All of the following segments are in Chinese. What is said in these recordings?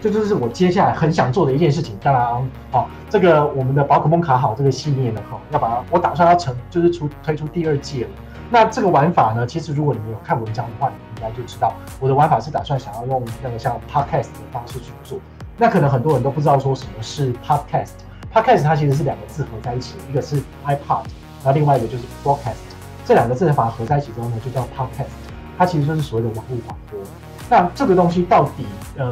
这就是我接下来很想做的一件事情。当然，这个我们的宝可梦卡好这个系列呢，要把它，我打算要就是推出第二季了。那这个玩法呢，其实如果你们有看文章的话，你应该就知道我的玩法是打算想要用那个像 podcast 的方式去做。那可能很多人都不知道说什么是 podcast。podcast 它其实是两个字合在一起，一个是 iPod， 然后另外一个就是 broadcast。这两个字把它合在一起之后呢，就叫 podcast。它其实就是所谓的网络广播。那这个东西到底，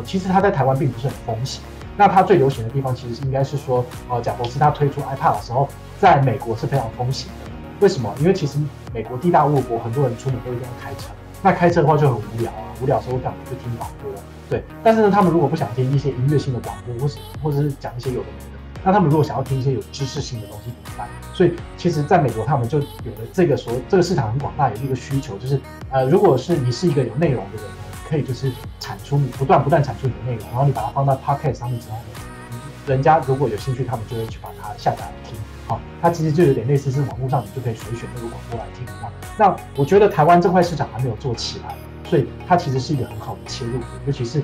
其实它在台湾并不是很风行。那它最流行的地方，其实应该是说，贾伯斯他推出 iPod 的时候，在美国是非常风行的。为什么？因为其实美国地大物博，很多人出门都一定要开车。那开车的话就很无聊啊，无聊的时候干嘛？就听广播。对，但是呢，他们如果不想听一些音乐性的广播，或者是讲一些有的没的。那他们如果想要听一些有知识性的东西怎么办？所以其实在美国他们就有了这个市场很广大，有一个需求就是，如果是你是一个有内容的人，可以就是产出你不断产出你的内容，然后你把它放到 podcast 上面之后，人家如果有兴趣，他们就会去把它下载来听。它其实就有点类似是网络上你就可以随选那个广播来听一样。那我觉得台湾这块市场还没有做起来，所以它其实是一个很好的切入点，尤其是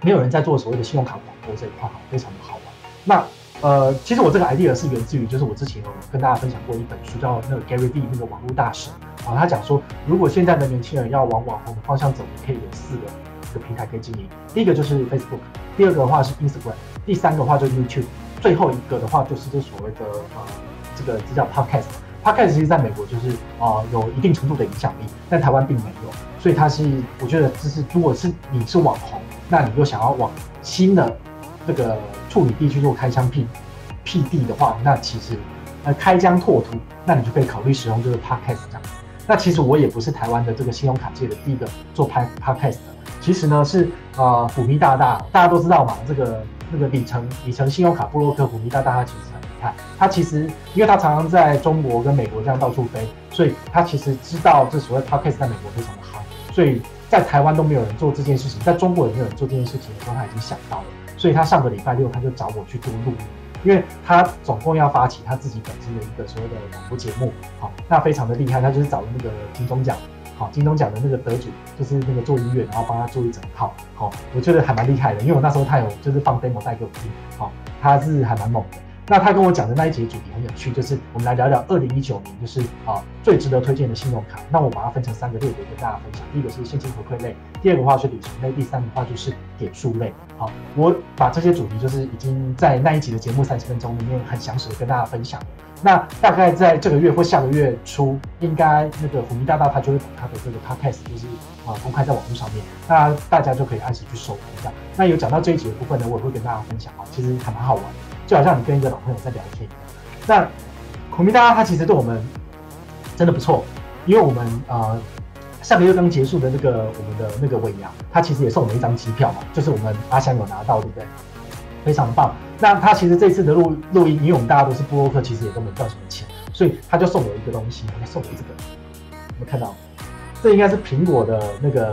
没有人在做所谓的信用卡广播这一块，非常的好玩。那其实我这个 idea 是源自于，就是我之前有跟大家分享过一本书，叫那个 Gary Vee 那个网络大神啊，他讲说，如果现在的年轻人要往网红的方向走，你可以有四个平台可以经营。第一个就是 Facebook， 第二个的话是 Instagram， 第三个的话就是 YouTube， 最后一个的话就是这所谓的这叫 Podcast。Podcast 其实在美国就是有一定程度的影响力，但台湾并没有，所以它是我觉得就是如果是你是网红，那你又想要往新的这个处女地去做开疆辟地的话，那其实开疆拓土，那你就可以考虑使用这个 podcast 这样子。那其实我也不是台湾的这个信用卡界的第一个做 podcast 的，其实呢是虎迷大，大家都知道嘛，这个那个里程信用卡部落客虎迷大，他其实很厉害，他其实因为他常常在中国跟美国这样到处飞，所以他其实知道这所谓 podcast 在美国非常的夯，所以在台湾都没有人做这件事情，在中国也没有人做这件事情的时候，他已经想到了。所以他上个礼拜六他就找我去做录音，因为他总共要发起他自己本身的一个所谓的广播节目，那非常的厉害，他就是找了那个金钟奖的那个得主，就是那个做音乐，然后帮他做一整套，我觉得还蛮厉害的，因为我那时候他有就是放 demo 带给我听，他是还蛮猛的。那他跟我讲的那一节主题很有趣，就是我们来聊聊2019年就是最值得推荐的信用卡。那我把它分成3个类别跟大家分享，第一个是现金回馈类，第二个话是里程类，第三个话就是点数类。我把这些主题就是已经在那一集的节目30分钟里面很详实的跟大家分享了。那大概在这个月或下个月初，应该那个虎迷大他就会把他的这个 podcast 就是公开在网络上面，那大家就可以按时去收听一下。那有讲到这一集的部分呢，我也会跟大家分享其实还蛮好玩的。就好像你跟一个老朋友在聊天一样。那虎迷大他其实对我们真的不错，因为我们上个月刚结束的那个我们的那个尾牙，他其实也送我们一张机票嘛，就是我们阿香有拿到，对不对？非常棒。那他其实这次的录音，因为我们大家都是部落客，其实也都没赚什么钱，所以他就送我一个东西，他送我这个，有没有看到？这应该是苹果的那个，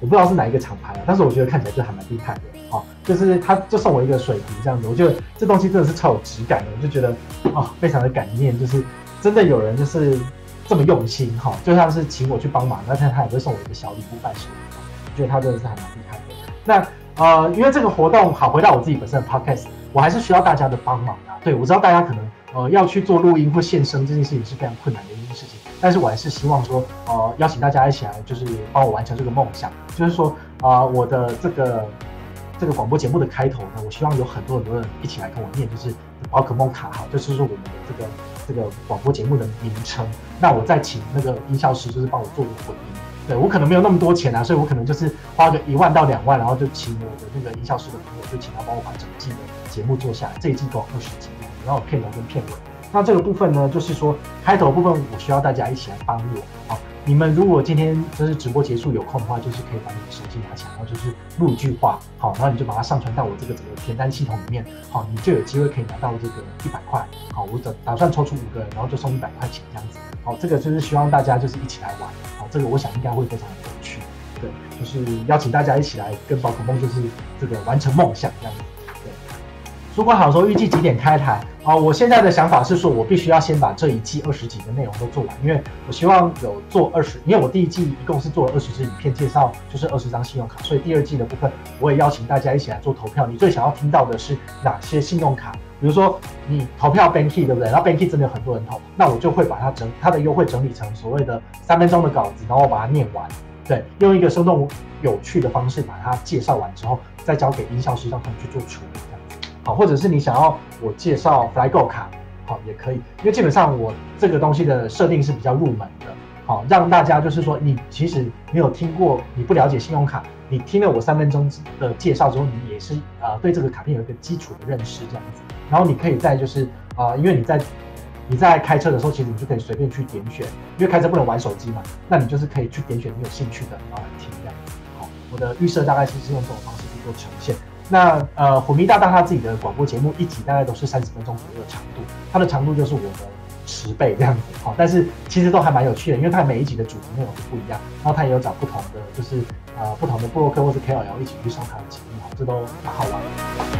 我不知道是哪一个厂牌但是我觉得看起来就还蛮厉害的。就是他就送我一个水瓶这样子，我觉得这东西真的是超有质感的，我就觉得非常的感念，就是真的有人就是这么用心就像是请我去帮忙，但是他也会送我一个小礼物伴手礼，我觉得他真的是还蛮厉害的。那因为这个活动回到我自己本身的 podcast， 我还是需要大家的帮忙的。对，我知道大家可能要去做录音或现身这件事情是非常困难的一件事情，但是我还是希望说邀请大家一起来就是帮我完成这个梦想，就是说我的这个广播节目的开头呢，我希望有很多人一起来跟我念，就是宝可梦卡好，就是我们的这个广播节目的名称。那我再请那个音效师，就是帮我做个混音。对，我可能没有那么多钱所以我可能就是花个1万到2万，然后就请我的那个音效师的朋友，就请他帮我把整季的节目做下来，这一季总共20集，然后片头跟片尾。那这个部分呢，就是说开头部分我需要大家一起来帮我。你们如果今天就是直播结束有空的话，就是可以把你的手机拿起来，然后就是录一句话，然后你就把它上传到我这个整个填单系统里面，你就有机会可以拿到这个100块，我打算抽出5个人，然后就送100块钱这样子，这个就是希望大家就是一起来玩，这个我想应该会非常有趣，对，就是邀请大家一起来跟宝可梦就是这个完成梦想这样子，对。主管好说预计几点开台啊、我现在的想法是说，我必须要先把这一季20集的内容都做完，因为我希望有做20，因为我第一季一共是做了20支影片介绍，就是20张信用卡，所以第二季的部分我也邀请大家一起来做投票，你最想要听到的是哪些信用卡？比如说你投票 Banky 对不对？然后 Banky 真的有很多人投，那我就会把它的优惠整理成所谓的3分钟的稿子，然后把它念完。对，用一个生动有趣的方式把它介绍完之后，再交给营销师让他们去做处理，这样子。好，或者是你想要我介绍 FlyGo 卡，好也可以，因为基本上我这个东西的设定是比较入门的，好让大家就是说你其实没有听过，你不了解信用卡，你听了我3分钟的介绍之后，你也是对这个卡片有一个基础的认识这样子。然后你可以在就是因为你在开车的时候，其实你就可以随便去点选，因为开车不能玩手机嘛，那你就是可以去点选你有兴趣的，然后来听这样子。好，我的预设大概是用这种方式去做呈现。那虎迷大大他自己的广播节目一集大概都是30分钟左右的长度，它的长度就是我的10倍这样子。好，但是其实都还蛮有趣的，因为它每一集的主题内容都不一样，然后它也有找不同的就是不同的部落客或是 KOL 一起去上他的节目，好，这都蛮好玩的。